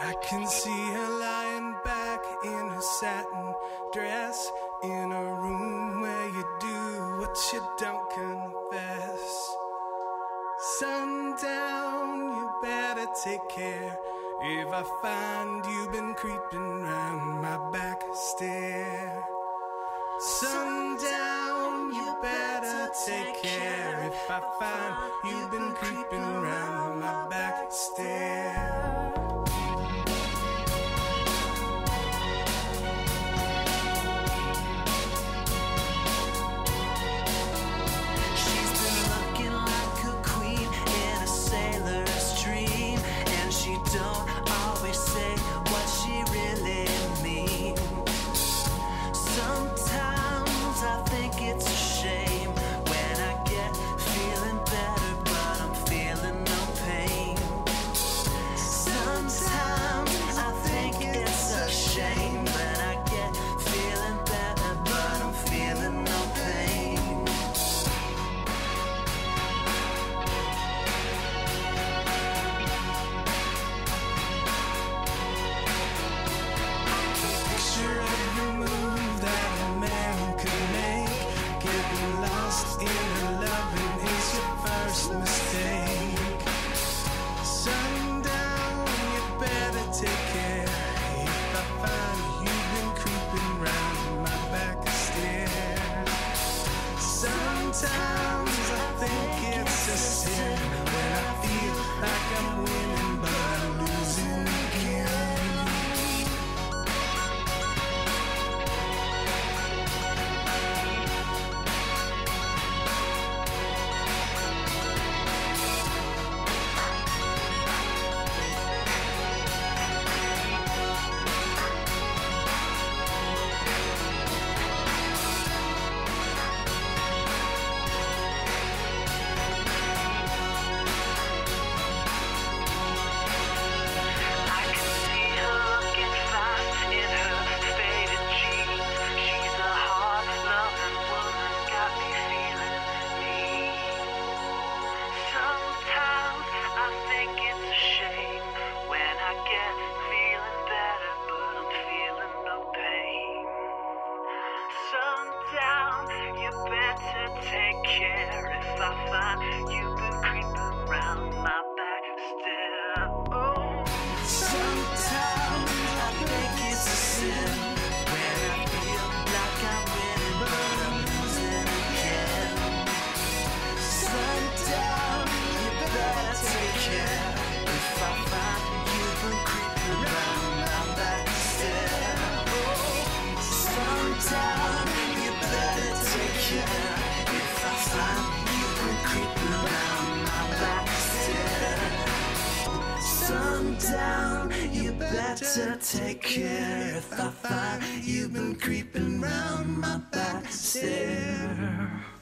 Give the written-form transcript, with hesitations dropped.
I can see her lying back in her satin dress, in a room where you do what you don't confess. Sundown, you better take care, if I find you've been creeping round my back stair. Sundown, you better take care, if I find you've been creeping round my back stair. Sometimes I think it's a sin when I feel like I'm winning but I'm losing again. Take care if I find you've been creeping around my back stair. Oh, sometimes I think it's a sin when I feel like I'm winning but I'm losing again. Sometimes you better take care if I find you've been creeping around my back stair. Oh, sometimes you better take care. Sundown, you better take care if I find you've been creeping round my back stair.